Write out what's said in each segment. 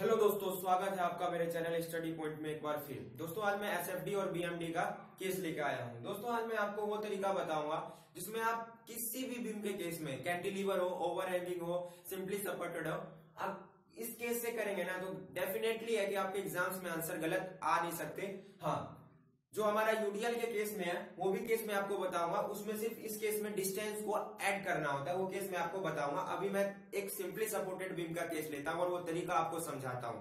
Hello दोस्तों, स्वागत है आपका मेरे चैनल स्टडी पॉइंट में एक बार फिर। दोस्तों आज मैं एसएफडी और बीएमडी का केस लेकर आया हूं। दोस्तों आज मैं आपको वो तरीका बताऊंगा जिसमें आप किसी भी बीम के केस में कैंटिलीवर हो, ओवरहैंगिंग हो, सिंपली सपोर्टेड हो, आप इस केस से करेंगे ना तो डेफिनेटली है कि आपके एग्जाम्स में आंसर गलत आ नहीं सकते। हाँ, जो हमारा यूडीएल के केस में है वो भी केस में आपको बताऊंगा, उसमें सिर्फ इस केस में डिस्टेंस को ऐड करना होता है, वो केस में आपको बताऊंगा। अभी मैं एक सिंपली सपोर्टेड बीम का केस लेता हूं और वो तरीका आपको समझाता हूं।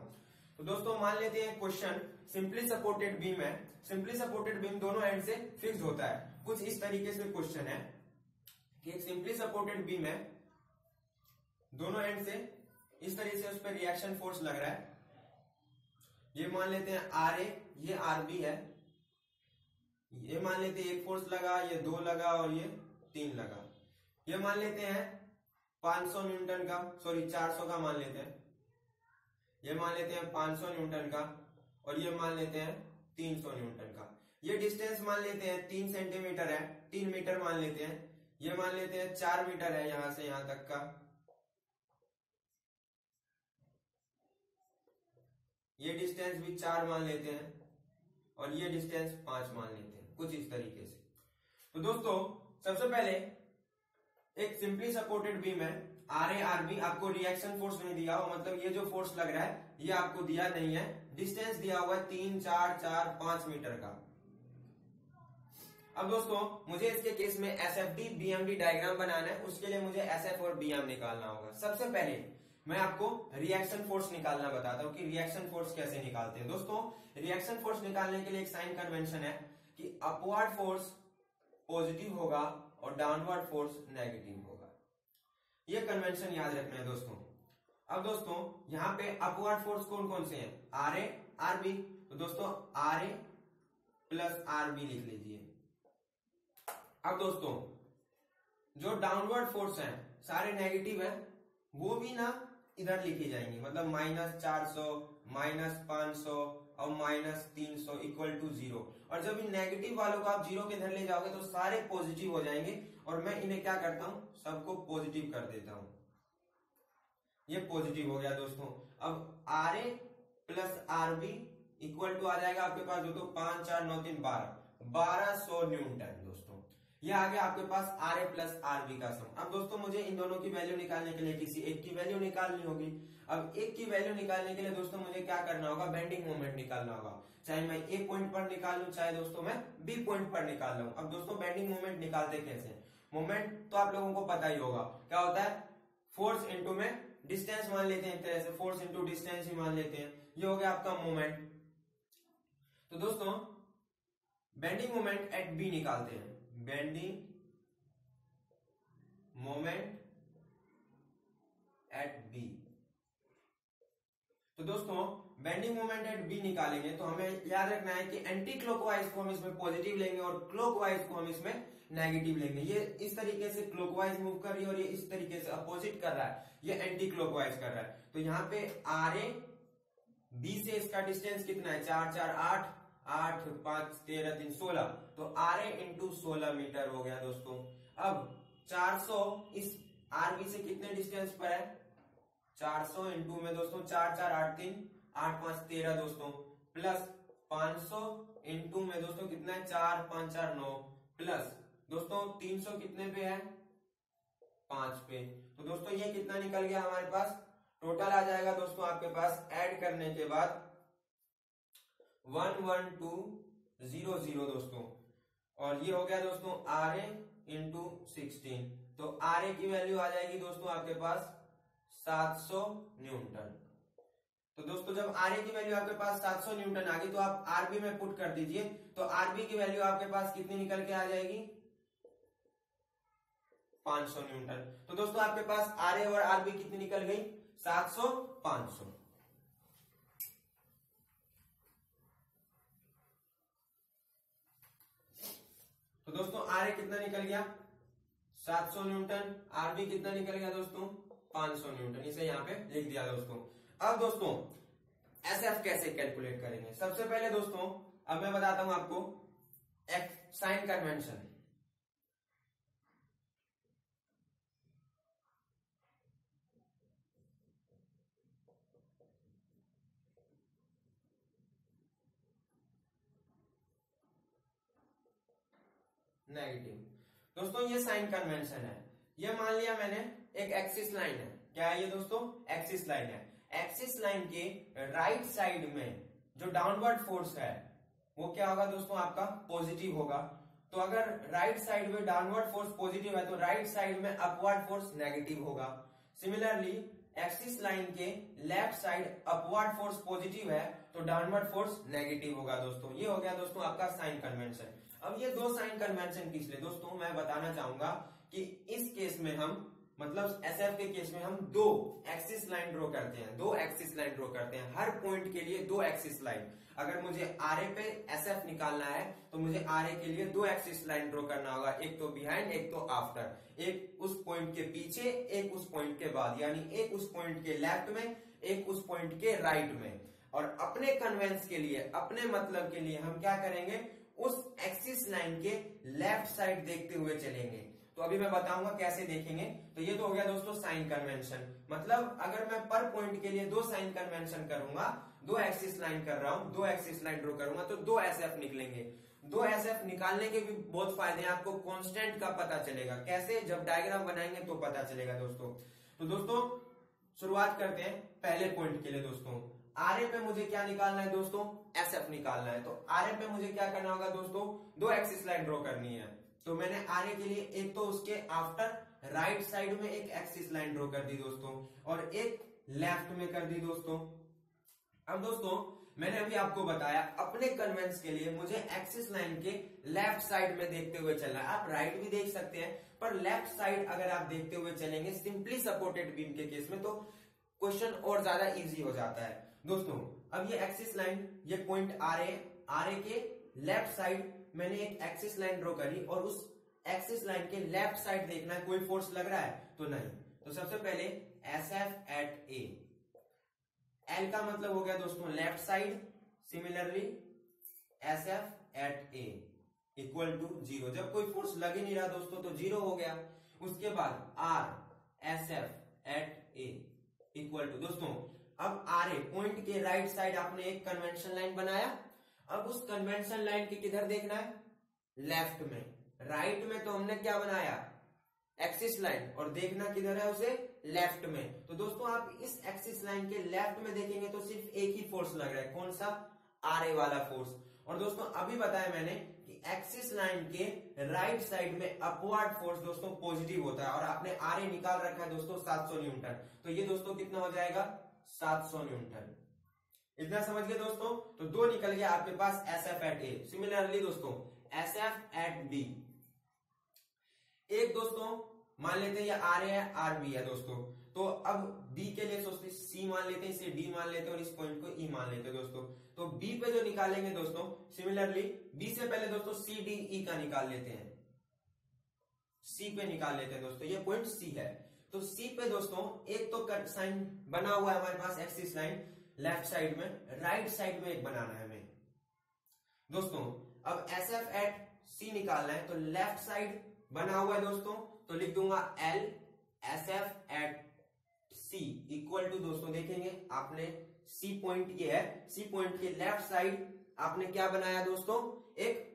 तो दोस्तों मान लेते हैं क्वेश्चन सिंपली सपोर्टेड बीम है। सिंपली सपोर्टेड बीम दोनों एंड से फिक्स होता है। कुछ इस तरीके से क्वेश्चन है कि एक सिंपली सपोर्टेड बीम है, दोनों एंड से इस तरीके से उस पर रिएक्शन फोर्स लग रहा है। ये मान लेते हैं आर ए, ये आर बी है। ये मान लेते हैं एक फोर्स लगा, ये दो लगा और ये तीन लगा। ये मान लेते हैं 500 न्यूटन का, सॉरी 400 का मान लेते हैं। ये मान लेते हैं 500 न्यूटन का और ये मान लेते हैं 300 न्यूटन का। ये डिस्टेंस मान लेते हैं 3 सेंटीमीटर है, 3 मीटर मान लेते हैं। ये मान लेते हैं 4 मीटर है यहां से यहां तक का। ये डिस्टेंस भी 4 मान लेते हैं और ये डिस्टेंस 5 मान लेते हैं, कुछ इस तरीके से। तो दोस्तों सबसे पहले एक सिंपली सपोर्टेड बीम है, आर ए आर बी, आपको रिएक्शन फोर्स नहीं दिया हो, मतलब ये जो फोर्स लग रहा है ये आपको दिया नहीं है। डिस्टेंस दिया हुआ है 3, 4, 4, 5 मीटर का। अब दोस्तों मुझे इसके केस में एसएफडी बीएमडी डायग्राम बनाना है, उसके लिए मुझे एसएफ और बीएम निकालना होगा। सबसे पहले मैं आपको रिएक्शन फोर्स निकालना बताता हूँ कि रिएक्शन फोर्स कैसे निकालते हैं। दोस्तों रिएक्शन फोर्स निकालने के लिए एक साइन कन्वेंशन है कि अपवर्ड फोर्स पॉजिटिव होगा और डाउनवर्ड फोर्स नेगेटिव होगा। ये कन्वेंशन याद रखना है दोस्तों। अब दोस्तों यहाँ पे अपवर्ड फोर्स कौन कौन से हैं? R A R B. तो दोस्तों R A plus R B लिख लीजिए। अब दोस्तों जो डाउनवर्ड फोर्स है सारे नेगेटिव है, वो भी ना इधर लिखी जाएंगी, मतलब -400, -500 और -300 इक्वल टू 0। और जब इन नेगेटिव वालों को आप 0 के इधर ले जाओगे तो सारे पॉजिटिव हो जाएंगे। और मैं इन्हें क्या करता हूँ, सबको पॉजिटिव कर देता हूँ। ये पॉजिटिव हो गया दोस्तों। अब R A plus R B equal to आ जाएगा आपके पास दोस्तों 5, 4, 9, 3, 12, 1200 न्यूटन। दोस्तों ये आ गया आपके पास R A plus R B का सम। अब दोस्तों मुझे इन दोनों की वैल्यू निकालने के लिए किसी एक की वैल्यू निकालनी होगी। अब एक की वैल्यू निकालने के लिए दोस्तों मुझे क्या करना होगा, बेंडिंग मोमेंट निकालना होगा। चाहे मैं ए पॉइंट पर निकाल लूं, चाहे दोस्तों मैं बी पॉइंट पर निकाल लूं। अब दोस्तों बेंडिंग मोमेंट निकालते कैसे? मोमेंट तो आप लोगों को पता ही होगा क्या होता है, फोर्स इंटू में डिस्टेंस मान लेते हैं, एक तरह से फोर्स इंटू डिस्टेंस ही मान लेते हैं। ये हो गया आपका मोमेंट। तो दोस्तों बेंडिंग मोमेंट एट बी निकालते हैं, बेंडिंग मोमेंट एट बी। तो दोस्तों बेंडिंग मोमेंट एट बी निकालेंगे तो हमें याद रखना है कि एंटी क्लॉकवाइज को हम इसमें पॉजिटिव लेंगे और क्लॉकवाइज को हम इसमें नेगेटिव लेंगे। ये इस तरीके से क्लॉकवाइज मूव कर रही है और ये इस तरीके से अपोजिट कर रहा है, ये एंटी क्लॉकवाइज कर रहा है। तो यहाँ पे आर ए बी से इसका डिस्टेंस कितना है, 4, 4, 8, 8, 5, 13, 3, 16। तो आर ए इंटू 16 मीटर हो गया दोस्तों। अब 400 इस आर बी से कितने डिस्टेंस पर है, 400 इंटू में दोस्तों 4, 4, 8, 3, 8, 5, 13 दोस्तों, प्लस 500 इंटू में दोस्तों कितना है, 4, 5, 4, 9, प्लस दोस्तों 300 कितने पे है, 5 पे। तो दोस्तों ये कितना निकल गया हमारे पास, टोटल आ जाएगा दोस्तों आपके पास ऐड करने के बाद 11200 दोस्तों। और ये हो गया दोस्तों आर ए इंटू 16। तो आर ए की वैल्यू आ जाएगी दोस्तों आपके पास 700 न्यूटन। तो दोस्तों जब आर ए की वैल्यू आपके पास 700 न्यूटन आ गई तो आप आरबी में पुट कर दीजिए। तो आरबी की वैल्यू आपके पास कितनी निकल के आ जाएगी, 500 न्यूटन। तो दोस्तों आपके पास आर ए और आरबी कितनी निकल गई, 700, 500। तो दोस्तों आर ए कितना निकल गया, 700 न्यूटन। आर बी कितना निकल गया दोस्तों, 500 न्यूटन। इसे यहाँ पे लिख दिया दोस्तों। अब दोस्तों एसएफ कैसे कैलकुलेट करेंगे, सबसे पहले दोस्तों अब मैं बताता हूं आपको एक साइन कन्वेंशन। नेगेटिव। दोस्तों ये साइन कन्वेंशन है। ये मान लिया मैंने एक एक्सिस लाइन है, क्या है ये दोस्तों? एक्सिस लाइन है। एक्सिस लाइन के राइट साइड में जो डाउनवर्ड फोर्स है वो क्या होगा दोस्तों? आपका पॉजिटिव होगा। तो अगर राइट साइड में डाउनवर्ड फोर्स पॉजिटिव है तो राइट साइड में अपवर्ड फोर्स नेगेटिव होगा। सिमिलरली एक्सिस लाइन के left side upward force positive है तो डाउनवर्ड फोर्स नेगेटिव होगा दोस्तों। ये हो गया दोस्तों आपका साइन कन्वेंशन। अब ये दो साइन कन्वेंशन किस लिए दोस्तों, मैं बताना चाहूंगा कि इस केस में हम मतलब एसएफ के केस में हम दो एक्सिस लाइन ड्रॉ करते हैं, दो एक्सिस लाइन ड्रॉ करते हैं हर पॉइंट के लिए दो एक्सिस लाइन। अगर मुझे आरए पे एसएफ निकालना है तो मुझे आरए के लिए दो एक्सिस लाइन ड्रॉ करना होगा, एक तो बिहाइंड एक तो आफ्टर, एक उस पॉइंट के पीछे एक उस पॉइंट के बाद, यानी एक उस पॉइंट के लेफ्ट में एक उस पॉइंट के राइट में। और अपने कन्वेंस के लिए अपने मतलब के लिए हम क्या करेंगे, उस एक्सिस लाइन के लेफ्ट साइड देखते हुए चलेंगे। तो अभी मैं बताऊंगा कैसे देखेंगे। तो ये तो हो गया दोस्तों साइन कन्वेंशन। मतलब अगर मैं पर पॉइंट के लिए दो साइन कन्वेंशन करूंगा, दो एक्सिस लाइन कर रहा हूं, दो एक्सिस लाइन ड्रॉ करूंगा तो दो एसएफ निकलेंगे। दो एसएफ निकालने के भी बहुत फायदे हैं, आपको कांस्टेंट का पता चलेगा। कैसे? जब डायग्राम बनाएंगे तो पता चलेगा दोस्तों। तो दोस्तों शुरुआत करते हैं पहले पॉइंट के लिए। दोस्तों आरए पे मुझे क्या निकालना है दोस्तों? एसएफ निकालना है। तो आरए पे मुझे क्या करना होगा दोस्तों? दो एक्सिस लाइन ड्रॉ करनी है। तो मैंने आरए के लिए एक तो उसके आफ्टर राइट साइड में एक एक्सिस लाइन ड्रॉ कर दी दोस्तों और एक लेफ्ट में कर दी दोस्तों। अब दोस्तों मैंने अभी आपको बताया अपने कन्वेंस के लिए मुझे एक्सिस लाइन के लेफ्ट साइड में देखते हुए चलना है। आप राइट भी देख सकते हैं पर लेफ्ट साइड अगर आप देखते हुए चलेंगे सिंपली सपोर्टेड बीम के केस में तो क्वेश्चन और ज्यादा इजी हो जाता है दोस्तों। अब ये एक्सिस लाइन ये पॉइंट आरए के लेफ्ट साइड मैंने एक एक्सिस लाइन ड्रॉ करी और उस एक्सिस लाइन के लेफ्ट साइड देखना है कोई फोर्स लग रहा है तो नहीं। तो सबसे पहले एसएफ एट ए, एल का मतलब हो गया दोस्तों left side, similarly SF at A equal to 0। जब कोई फोर्स लग ही नहीं रहा दोस्तों तो 0 हो गया। उसके बाद R SF at A equal to दोस्तों, अब आर ए पॉइंट के राइट साइड आपने एक कन्वेंशन लाइन बनाया। अब उस कन्वेंशन लाइन के किधर देखना है? लेफ्ट में। राइट में तो हमने क्या बनाया? एक्सिस लाइन, और देखना किधर है उसे? लेफ्ट में। तो दोस्तों आप इस एक्सिस लाइन के लेफ्ट में देखेंगे तो सिर्फ एक ही फोर्स लग रहा है, कौन सा? आरए वाला फोर्स। और दोस्तों अभी बताया मैंने कि एक्सिस लाइन के राइट साइड में अपवर्ड फोर्स दोस्तों पॉजिटिव होता है और आपने आरए निकाल रखा है दोस्तों 700 न्यूटन। तो ये दोस्तों कितना हो जाएगा? 700 न्यूटन। इतना समझ गए दोस्तों। तो दो निकल गया आपके पास एसएफ एट ए। सिमिलरली दोस्तों एसएफ एट बी, एक दोस्तों मान लेते हैं ये आर ए है आर बी है दोस्तों। तो अब बी के लिए सोचते सी मान लेते हैं, इसे डी मान लेते हैं और इस पॉइंट को ई मान लेते हैं दोस्तों। तो बी पे जो निकालेंगे दोस्तों सिमिलरली बी से पहले दोस्तों सी डी ई का निकाल लेते हैं, सी पे निकाल लेते हैं दोस्तों। ये पॉइंट सी है तो सी पे दोस्तों एक तो साइन बना हुआ है हमारे पास एक्सिस लाइन लेफ्ट साइड में, राइट साइड में एक बनाना है हमें दोस्तों। अब एसएफ एट सी निकालना है तो लेफ्ट साइड बना हुआ है दोस्तों, तो लिख दूंगा L SF at C equal to दोस्तों देखेंगे आपने सी पॉइंट ये है, सी पॉइंट के लेफ्ट साइड आपने क्या बनाया दोस्तों? एक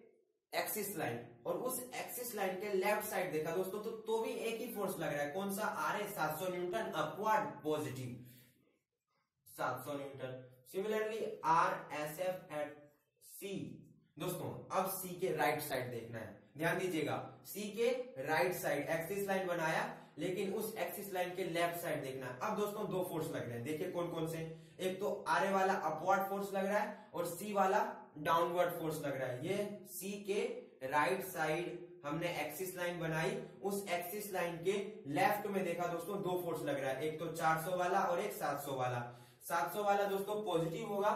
एक्सिस लाइन, और उस एक्सिस लाइन के लेफ्ट साइड देखा दोस्तों तो भी एक ही फोर्स लग रहा है, कौन सा? R A 700 newton upward positive 700 newton. Similarly R S F at C दोस्तों, अब सी के राइट साइड देखना है। ध्यान दीजिएगा सी के राइट साइड एक्सिस लाइन बनाया लेकिन उस एक्सिस लाइन के लेफ्ट साइड देखना है। अब दोस्तों दो फोर्स लग रहे हैं, देखिए कौन कौन से? एक तो आरए वाला अपवर्ड फोर्स लग रहा है और सी वाला डाउनवर्ड फोर्स लग रहा है। ये सी के राइट साइड हमने एक्सिस लाइन बनाई, उस एक्सिस लाइन के लेफ्ट में देखा दोस्तों दो फोर्स लग रहा है, एक तो 400 वाला और एक 700 वाला। 700 वाला दोस्तों पॉजिटिव होगा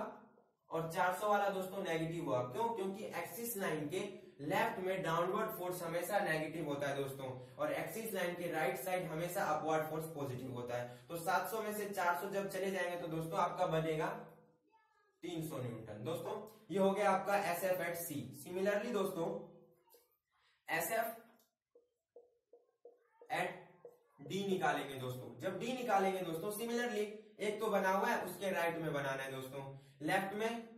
और 400 वाला दोस्तों नेगेटिव होगा। क्यों? क्योंकि एक्सिस लाइन के लेफ्ट में डाउनवर्ड फोर्स हमेशा नेगेटिव होता है दोस्तों और एक्सिस लाइन के राइट साइड हमेशा अपवर्ड फोर्स पॉजिटिव होता है। तो 700 में से 400 जब चले जाएंगे तो दोस्तों आपका बनेगा 300 न्यूटन। दोस्तों ये हो गया आपका एसएफ एट सी। सिमिलरली दोस्तों एसएफ एट डी निकालेंगे दोस्तों। जब डी निकालेंगे दोस्तों सिमिलरली एक तो बना हुआ है उसके राइट में बनाना है दोस्तों, लेफ्ट में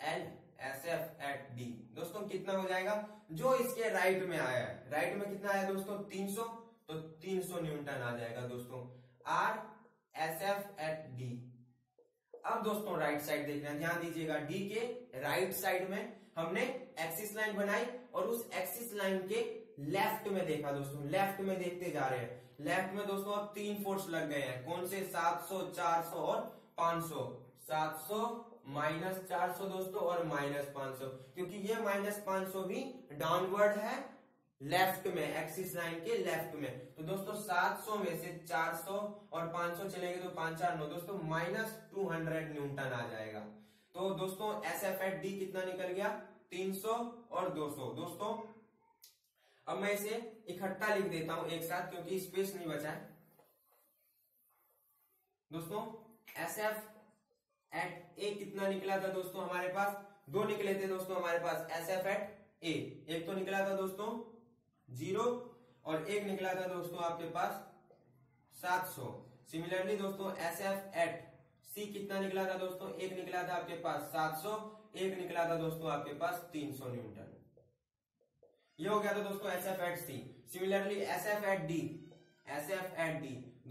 एल SFD दोस्तों कितना हो जाएगा जो इसके राइट में आया है, राइट में कितना आया दोस्तों 300, तो 300 न्यूटन आ जाएगा दोस्तों R SFD। अब दोस्तों राइट साइड देखना, ध्यान दीजिएगा D के राइट साइड में हमने एक्सिस लाइन बनाई और उस एक्सिस लाइन के लेफ्ट में देखा दोस्तों, लेफ्ट में देखते जा रहे हैं, लेफ्ट में दोस्तों अब तीन फोर्स लग गए हैं, कौन से 700, 400 और 500, 700 माइनस 400 दोस्तों और माइनस 500, क्योंकि ये माइनस 500 भी डाउनवर्ड है लेफ्ट में एक्सिस लाइन के लेफ्ट में। तो दोस्तों 700 में से 400 और 500 चलेंगे तो 5×4=9 दोस्तों -200 न्यूटन आ जाएगा। तो दोस्तों SFD कितना निकल गया 300 और 200 दोस्तों। अब मैं इसे इकट्ठा लिख देता हूं एक साथ क्योंकि स्पेस नहीं बचा है दोस्तों। SFA कितना निकला था दोस्तों हमारे पास, दो निकले थे दोस्तों हमारे पास SFA, एक तो निकला था दोस्तों 0 और एक निकला था दोस्तों आपके पास 700। सिमिलरली दोस्तों SFC कितना निकला था दोस्तों, एक निकला था आपके पास 700, एक निकला था दोस्तों आपके पास 300 न्यूटन, ये हो गया था दोस्तों SFC। सिमिलरली SFD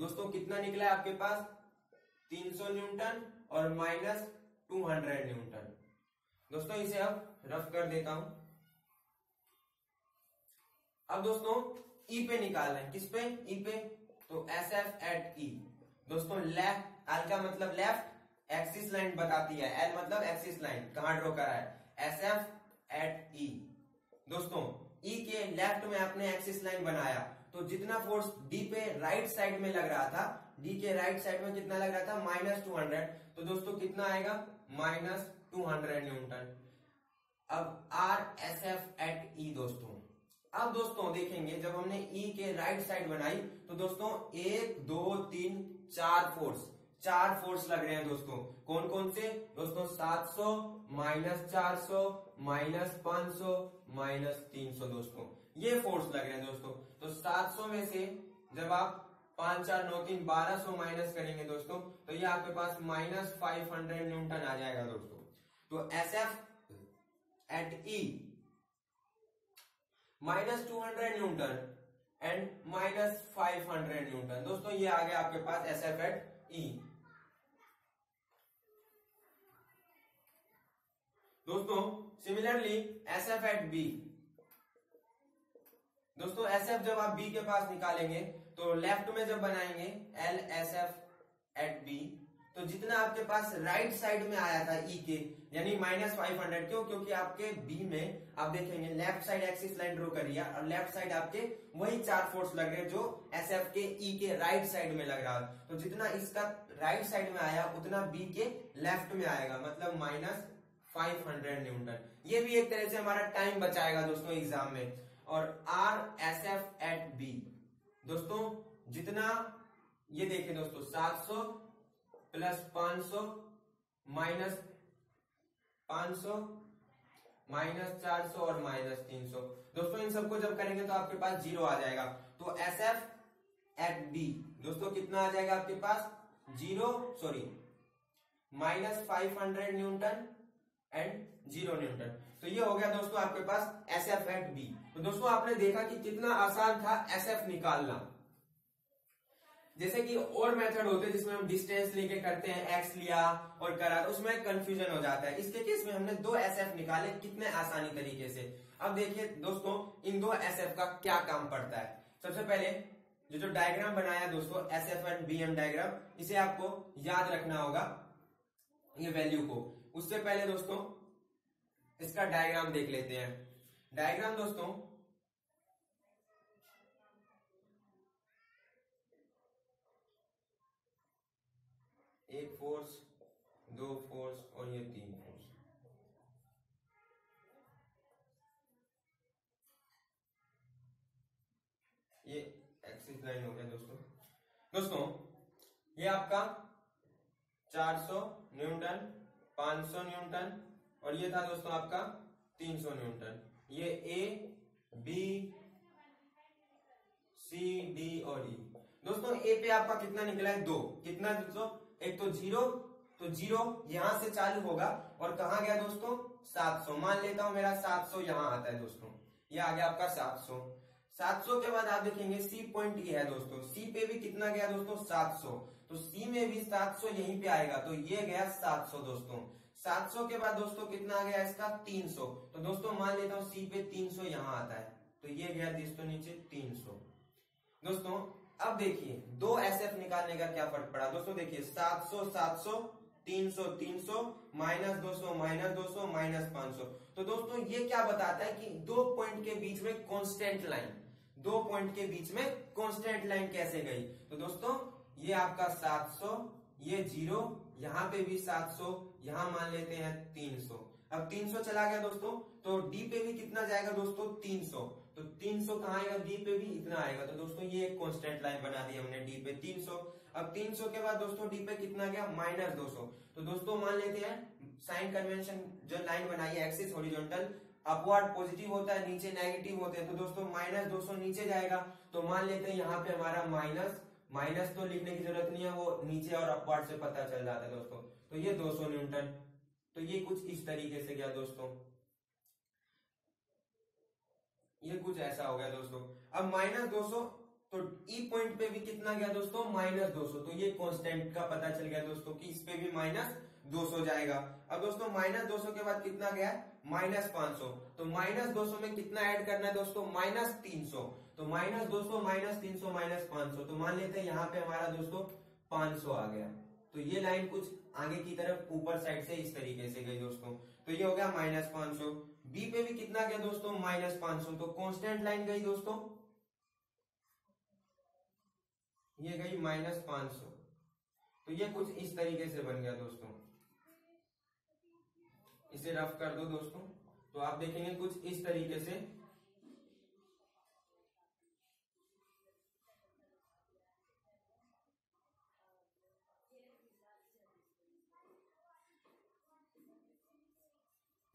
दोस्तों कितना निकला है आपके पास 300 न्यूटन और -200 न्यूटन दोस्तों। इसे अब रफ कर देता हूं। अब दोस्तों E पे निकालना है, किस पे E पे, तो SFD दोस्तों लेफ्ट, L का मतलब लेफ्ट, एक्सिस लाइन बताती है, L मतलब एक्सिस लाइन कहां ड्रॉ करा है, SFD दोस्तों E के लेफ्ट में आपने एक्सिस लाइन बनाया, तो जितना फोर्स D पे राइट साइड में लग रहा था, D के राइट साइड में कितना लग रहा था -200, तो दोस्तों कितना आएगा -200 न्यूटन। अब SFD दोस्तों, अब दोस्तों देखेंगे जब हमने E के राइट साइड बनाई तो दोस्तों 1, 2, 3, 4 फोर्स लग रहे हैं दोस्तों, कौन कौन से दोस्तों 700 -400 -500 -300 दोस्तों, ये फोर्स लग रहे हैं दोस्तों। तो 700 में से जब आप 5×4=9=3 1200 माइनस करेंगे दोस्तों तो ये आपके पास -500 न्यूटन आ जाएगा दोस्तों। तो SFD -200 न्यूटन एंड -500 न्यूटन दोस्तों, ये आ गया आपके पास SFD। दोस्तों सिमिलरली SFD दोस्तों, SF जब आप B के पास निकालेंगे तो लेफ्ट में जब बनाएंगे LSFD, तो जितना आपके पास राइट साइड में आया था E के यानी -500, क्यों, क्योंकि आपके B में आप देखेंगे left side axis line draw करिए और लेफ्ट साइड आपके वही 4 फोर्स लग रहे हैं जो SF के E के राइट साइड में लग रहा है, तो जितना इसका राइट साइड में आया उतना B के लेफ्ट में आएगा, मतलब -500 न्यूटन। ये भी एक तरह से हमारा टाइम बचाएगा दोस्तों एग्जाम में। और SFD दोस्तों जितना ये देखिए दोस्तों 700 प्लस 500 माइनस 500 माइनस 400 और माइनस 300 दोस्तों, इन सबको जब करेंगे तो आपके पास 0 आ जाएगा। तो SFD दोस्तों कितना आ जाएगा आपके पास -500 न्यूटन एंड 0 न्यूटन, तो ये हो गया दोस्तों आपके पास SFD। तो दोस्तों आपने देखा कि कितना आसान था SF निकालना, जैसे कि और मेथड होते हैं जिसमें हम डिस्टेंस लेके करते हैं, x लिया और करा, उसमें कंफ्यूजन हो जाता है, इसके केस में हमने 2 SF निकाले कितने आसानी तरीके से। अब देखिए दोस्तों इन 2 SF का क्या काम पड़ता है। सबसे पहले जो डायग्राम बनाया दोस्तों SFD डायग्राम, इसे आपको याद रखना होगा ये वैल्यू को। उससे पहले दोस्तों इसका डायग्राम देख लेते हैं। डायग्राम दोस्तों एक फोर्स, 2 फोर्स और ये 3 फोर्स। ये एक्सिस लाइन हो गया दोस्तों। ये आपका 400 न्यूटन, 500 न्यूटन और ये था दोस्तों आपका 300 न्यूटन। ये A, B, C, D और E। दोस्तों A पे आपका कितना निकला है 2, कितना दोस्तों, एक तो 0 तो जीरो यहां से चालू होगा और कहां गया दोस्तों 700। मान लेता हूं मेरा 700 यहां आता है दोस्तों, ये आ गया आपका 700। 700 के बाद आप देखेंगे सी पॉइंट ये है दोस्तों, सी पे भी कितना गया दोस्तों 700, तो सी में भी 700 यहीं पे आएगा, तो ये गया 700 दोस्तों। 700 के बाद दोस्तों कितना आ गया इसका 300, तो दोस्तों मान लेता हूँ सी पे 300 यहाँ आता है, तो ये गया दोस्तों नीचे 300। दोस्तों अब देखिए दो एसएफ निकालने का क्या फर्क पड़ा दोस्तों, देखिए 700 300 माइनस 200 माइनस 500। तो दोस्तों ये क्या बताता है कि दो पॉइंट के बीच में कांस्टेंट लाइन, दो पॉइंट के बीच में कांस्टेंट लाइन कैसे गई। तो दोस्तों ये आपका 700, ये जीरो, यहाँ पे भी 700, यहाँ मान लेते हैं 300। अब 300 चला गया दोस्तों, तो डी पे भी कितना जाएगा दोस्तों 300, तो 300 कहाँ आएगा डी पे भी इतना आएगा। तो दोस्तों ये एक कांस्टेंट लाइन बना दी हमने डी पे 300। अब 300 के बाद दोस्तों डी पे कितना गया माइनस 200, तो दोस्तों मान लेते हैं साइन कन्वेंशन जो लाइन बनाई है एक्सिस हॉरिजॉन्टल, अपवर्ड पॉजिटिव होता है, नीचे नेगेटिव होते हैं, तो दोस्तों माइनस 200 नीचे जाएगा, तो मान लेते हैं यहाँ पे हमारा माइनस तो लिखने की जरूरत नहीं है, वो नीचे और अपवर्ड से पता चल जाता है दोस्तों। तो ये 200 न्यूटन, तो ये कुछ इस तरीके से गया दोस्तों, ये कुछ ऐसा हो गया दोस्तों। अब माइनस 200, तो ई पॉइंट पे भी कितना गया दोस्तों माइनस 200, तो ये कांस्टेंट का पता चल गया दोस्तों कि इस पे भी माइनस 200 जाएगा। अब दोस्तों माइनस 200 के बाद कितना गया माइनस 500, तो माइनस 200 में कितना ऐड करना है दोस्तों माइनस 300, तो माइनस 200 माइनस 300 माइनस 500, तो मान लेते हैं यहाँ पे हमारा दोस्तों 500 आ गया। तो ये लाइन कुछ आगे की तरफ ऊपर साइड से इस तरीके से गई दोस्तों, तो ये हो गया माइनस 500। बी पे भी कितना गया दोस्तों माइनस 500, तो कांस्टेंट लाइन गई दोस्तों, ये गई माइनस 500, तो ये कुछ इस तरीके से बन गया दोस्तों। इसे रफ कर दो दोस्तों, तो आप देखेंगे कुछ इस तरीके से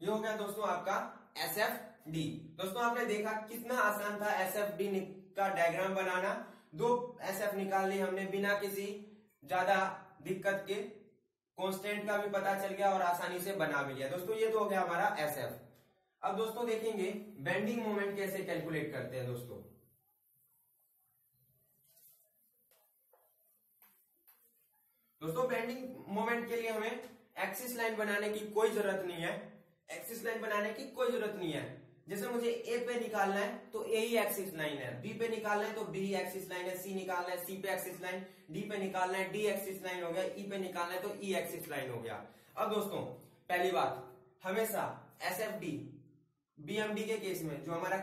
ये हो गया दोस्तों आपका SFD। दोस्तों आपने देखा कितना आसान था SFD का डायग्राम बनाना, दो SF निकाल ली हमने बिना किसी ज्यादा दिक्कत के, कांस्टेंट का भी पता चल गया और आसानी से बना भी लिया दोस्तों। ये तो हो गया हमारा SF। अब दोस्तों देखेंगे बेंडिंग मोमेंट कैसे कैलकुलेट करते हैं दोस्तों। दोस्तों बेंडिंग मोमेंट के लिए हमें एक्सिस लाइन बनाने की कोई जरूरत नहीं है, एक्सिस लाइन बनाने की कोई जरूरत नहीं है। जैसे मुझे ए पे निकालना है तो ए ही एक्सिस लाइन है, बी पे निकालना है तो बी ही एक्सिस लाइन है, सी निकालना है सी पे एक्सिस लाइन, डी पे निकालना है डी एक्सिस लाइन हो गया, ई पे निकालना है तो ई एक्सिस लाइन हो गया। अब दोस्तों पहली बात, हमेशा एसएफडी बीएमडी के केस में जो हमारा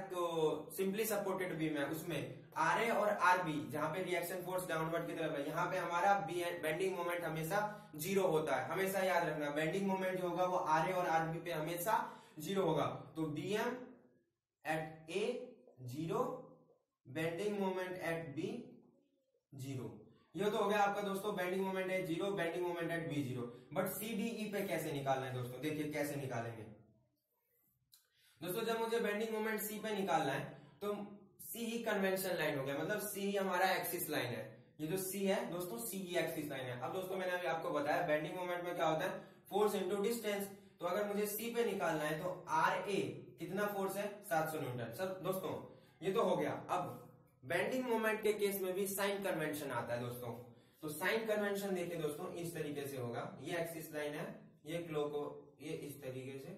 सिंपली सपोर्टेड बीम है उसमें आरए और आरबी जहां पे रिएक्शन फोर्स डाउनवर्ड की तरफ है, यहाँ पे हमारा बेंडिंग मोमेंट हमेशा जीरो होता है। हमेशा याद रखना बेंडिंग मोमेंट जो होगा वो आरए और आरबी पे हमेशा जीरो होगा। तो BM at A zero, bending moment at B zero. ये तो हो गया आपका दोस्तों bending moment at zero, bending moment at B zero. But CDE पे कैसे निकालना है दोस्तों, देखिए कैसे निकालेंगे दोस्तों। जब मुझे बेंडिंग मोमेंट सी पे निकालना है तो सी ही कन्वेंशन लाइन हो गया, मतलब सी हमारा एक्सिस लाइन है, ये जो सी है दोस्तों सी ही एक्सिस लाइन है। अब दोस्तों मैंने अभी आपको बताया बेंडिंग मोमेंट में क्या होता है, फोर्स इंटू डिस्टेंस। तो अगर मुझे सी पे निकालना है तो आर ए कितना फोर्स है 700 न्यूटन। सर दोस्तों ये तो हो गया। अब बेंडिंग मोमेंट के केस में भी साइन कन्वेंशन आता है दोस्तों। तो साइन कन्वेंशन देखिए दोस्तों इस तरीके से होगा, ये एक्सिस लाइन है, ये क्लॉक हो, ये इस तरीके से,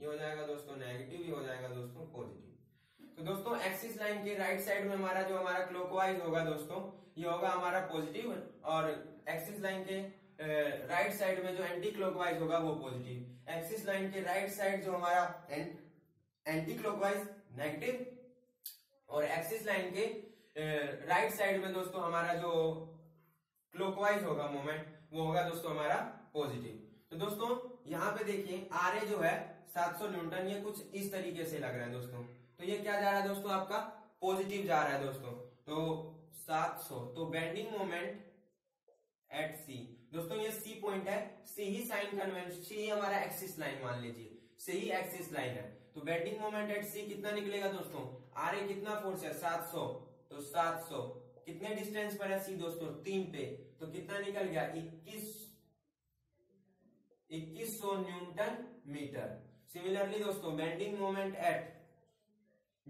ये हो जाएगा दोस्तों नेगेटिव, ये हो जाएगा दोस्तों पॉजिटिव। तो दोस्तों एक्सिस लाइन के राइट साइड में हमारा जो हमारा क्लॉकवाइज होगा दोस्तों ये होगा हमारा पॉजिटिव, और एक्सिस लाइन के राइट साइड में जो एंटी क्लॉकवाइज होगा वो पॉजिटिव। एक्सिस लाइन के राइट साइड जो हमारा एंटी क्लॉकवाइज नेगेटिव, और एक्सिस लाइन के राइट साइड में दोस्तों हमारा जो क्लॉकवाइज होगा मोमेंट वो होगा दोस्तों हमारा पॉजिटिव। तो दोस्तों यहाँ पे देखिए आर ए जो है 700 न्यूटन, ये कुछ इस तरीके से लग रहा है दोस्तों। तो ये क्या जा रहा है दोस्तों आपका पॉजिटिव जा रहा है दोस्तों, तो 700। तो बेंडिंग मोमेंट एट सी दोस्तों, ये सी पॉइंट है, सी ही साइन कन्वेंशन, सी ही हमारा एक्सिस लाइन मान लीजिए, सी ही एक्सिस लाइन है। तो बेंडिंग मोमेंट एट सी कितना निकलेगा दोस्तों, आर ए कितना फोर्स है 700, तो 700 कितने डिस्टेंस पर है सी दोस्तों 3 पे, तो कितना निकल गया 2100 न्यूटन मीटर। सिमिलरली दोस्तों bending moment at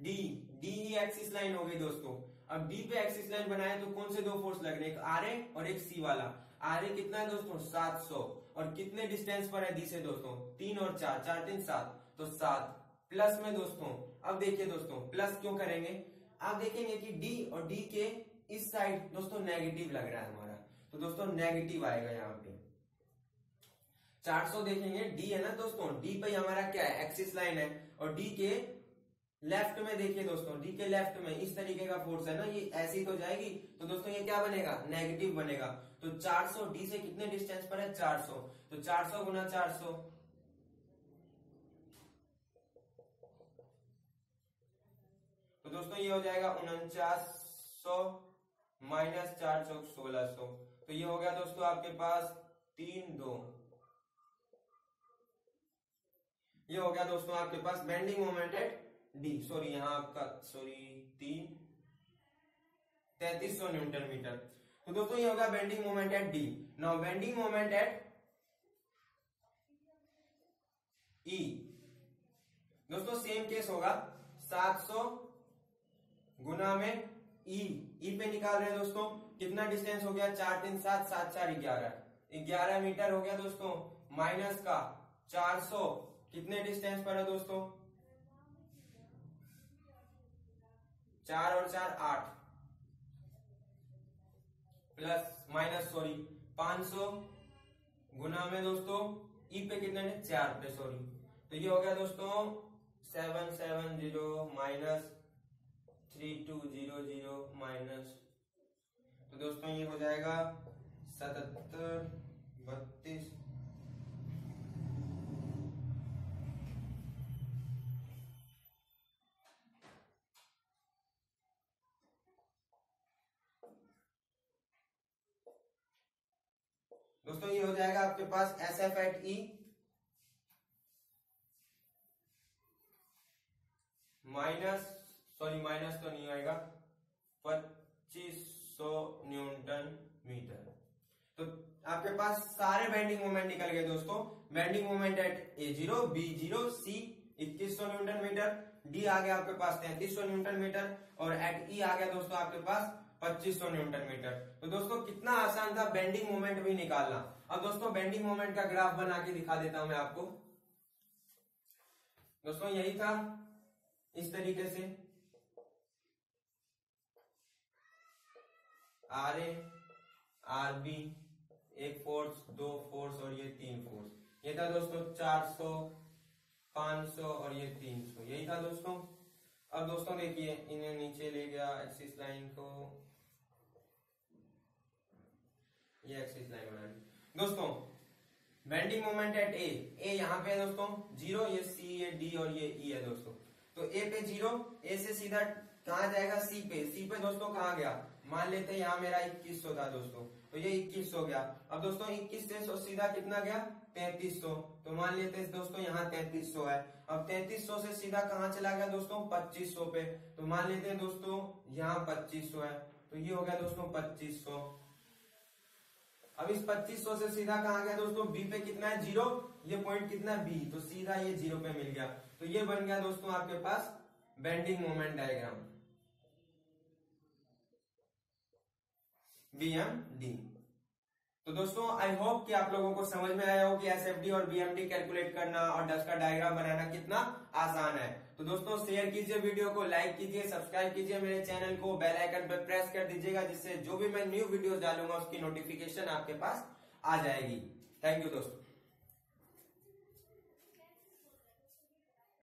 D, D axis line हो गई दोस्तों। अब डी पे एक्सिस लाइन बनाए तो कौन से दो फोर्स लग रहे हैं, एक आरए और एक सी वाला। आरए कितना है दोस्तों 700 और कितने डिस्टेंस पर है डी से दोस्तों 3 और 4, 4, 3, 7, तो 7 प्लस में दोस्तों। अब देखिए दोस्तों प्लस क्यों करेंगे, आप देखेंगे कि डी और डी के इस साइड दोस्तों नेगेटिव लग रहा है हमारा, तो दोस्तों नेगेटिव आएगा यहाँ पे 400 देखेंगे डी है ना दोस्तों, डी पे हमारा क्या है एक्सिस लाइन है और डी के लेफ्ट में देखिए दोस्तों, डी के लेफ्ट में इस तरीके का फोर्स है ना, ये ऐसी तो जाएगी तो दोस्तों ये क्या बनेगा नेगेटिव बनेगा। तो 400 डी से कितने डिस्टेंस पर है 400, तो 400 गुना 400 तो दोस्तों ये हो जाएगा 4900 माइनस 400 1600, तो ये हो गया दोस्तों आपके पास 3, 2 ये हो गया दोस्तों आपके पास bending moment at D, sorry यहाँ आपका 3300 न्यूटन मीटर। तो दोस्तों ये होगा bending moment at D. Now bending moment at E दोस्तों सेम केस होगा, 700 गुना में ई, ई पे निकाल रहे हैं दोस्तों कितना डिस्टेंस हो गया 4, 3, 7, 7, 4, 11 मीटर हो गया दोस्तों। माइनस का 400 कितने डिस्टेंस पर है दोस्तों 4 और 4, 8 प्लस माइनस 500 गुना में दोस्तों ई पे कितने है 4 पे तो ये हो गया दोस्तों 770 माइनस 3200 माइनस, तो दोस्तों ये हो जाएगा 7732 दोस्तों ये हो जाएगा आपके पास SF at E माइनस तो नहीं आएगा 2500 न्यूटन मीटर। तो आपके पास सारे बेंडिंग मोमेंट निकल गए दोस्तों, bending moment at A0, B0, C 2100 newton metre, D आ गया आपके पास 3300 न्यूटन मीटर और एट E आ गया दोस्तों आपके पास 2500 न्यूटन मीटर। तो दोस्तों कितना आसान था बेंडिंग मोमेंट भी निकालना। अब दोस्तों बेंडिंग मोमेंट का ग्राफ बना के दिखा देता हूं मैं आपको दोस्तों, यही था इस तरीके से आरए आरबी एक फोर्स 2 फोर्स और ये 3 फोर्स, ये था दोस्तों 400, 500 और ये 300, यही था दोस्तों। अब दोस्तों देखिए इन्हें नीचे ले गया एक्सिस लाइन को, ये एक्सिस लाइन बनानी दोस्तों। Bending moment at A, A यहाँ पे है दोस्तों 0, ये सी ये डी और ये ई है दोस्तों। तो ए पे 0, ए से सीधा कहा जाएगा सी पे, सी पे दोस्तों कहा गया मान लेते हैं यहाँ मेरा 2100 था दोस्तों, तो ये 2100 हो गया। अब दोस्तों 2100 सीधा कितना गया 3300, तो मान लेते हैं दोस्तों यहाँ 3300 है। अब 3300 से सीधा कहाँ चला गया दोस्तों 2500 पे, तो मान लेते हैं दोस्तों यहाँ 2500 है, तो ये हो गया दोस्तों 2500। अब इस 2500 से सीधा कहाँ गया दोस्तों बी पे कितना है 0, ये पॉइंट कितना है बी, तो सीधा ये 0 पे मिल गया। तो ये बन गया दोस्तों आपके पास बेंडिंग मोमेंट डायग्राम BMD। तो दोस्तों आई होप कि आप लोगों को समझ में आया हो कि SFD और BMD कैलकुलेट करना और डस्ट का डायग्राम बनाना कितना आसान है। तो दोस्तों शेयर कीजिए वीडियो को, लाइक कीजिए, सब्सक्राइब कीजिए मेरे चैनल को, बेल आइकन पर प्रेस कर दीजिएगा जिससे जो भी मैं न्यू वीडियोस डालूंगा उसकी नोटिफिकेशन आपके पास आ जाएगी। थैंक यू दोस्तों।